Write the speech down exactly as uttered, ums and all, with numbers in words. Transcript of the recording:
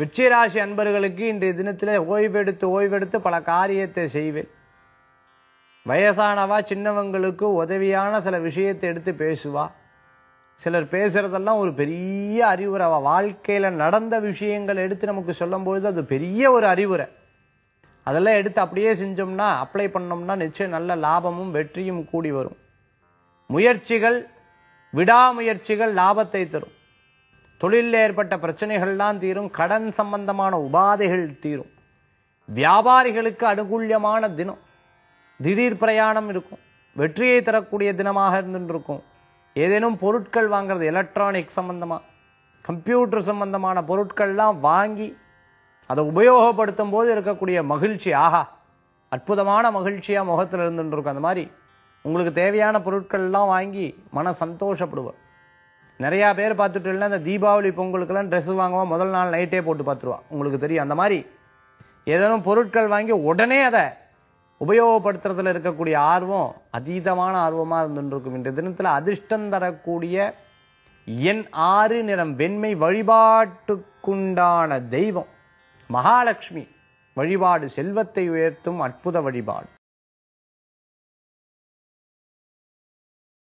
விருச்சிகராசி அன்பர்களுக்கு இன்றைய தினத்தில் ஓய்வெடுத்து ஓய்வெடுத்து பல காரியத்தை செய்வேன். வயசானவா சின்னவங்களுக்கு உதவியான சில விஷயத்தை எடுத்து பேசுவா. சிலர் பேசுறதெல்லாம் ஒரு பெரிய அறிவுரை, வாழ்க்கையில நடந்த விஷயங்கள் எடுத்து நமக்கு சொல்லும் பொழுது அது பெரிய ஒரு அறிவுரை. அதெல்லாம் எடுத்து அப்படியே செஞ்சோம்னா, அப்ளை பண்ணோம்னா நிச்சயம் நல்ல லாபமும் வெற்றியும் கூடி வரும். முயற்சிகள், விடாமுயற்சிகள் லாபத்தை தரும். தொழிலில் ஏற்பட்ட பிரச்சனைகள்லாம் தீரும். கடன் சம்பந்தமான உபாதைகள் தீரும். வியாபாரிகளுக்கு அனுகூல்யமான தினம். திடீர் பிரயாணம் இருக்கும். வெற்றியை தரக்கூடிய தினமாக இருந்துருக்கும். ஏதேனும் பொருட்கள் வாங்கிறது, எலக்ட்ரானிக் சம்பந்தமாக கம்ப்யூட்டர் சம்பந்தமான பொருட்கள்லாம் வாங்கி அதை உபயோகப்படுத்தும் போது இருக்கக்கூடிய மகிழ்ச்சி, ஆஹா அற்புதமான மகிழ்ச்சியாக முகத்தில் இருந்துருக்கும். அந்த மாதிரி உங்களுக்கு தேவையான பொருட்கள்லாம் வாங்கி மன சந்தோஷப்படுவார். நிறையா பேர் பார்த்துட்டோம்னா இந்த தீபாவளி பொங்கலுக்கெல்லாம் ட்ரெஸ் வாங்குவோம், முதல் நாள் நைட்டே போட்டு பார்த்துருவா, உங்களுக்கு தெரியும். அந்த மாதிரி ஏதேனும் பொருட்கள் வாங்கி உடனே அதை உபயோகப்படுத்துறதுல இருக்கக்கூடிய ஆர்வம் அதீதமான ஆர்வமாக இருந்துருக்கும். இன்றைய தினத்தில் அதிர்ஷ்டம் தரக்கூடிய எண் ஆறு, நிறம் வெண்மை. வழிபாட்டுக்குண்டான தெய்வம் மகாலட்சுமி வழிபாடு செல்வத்தை உயர்த்தும் அற்புத வழிபாடு.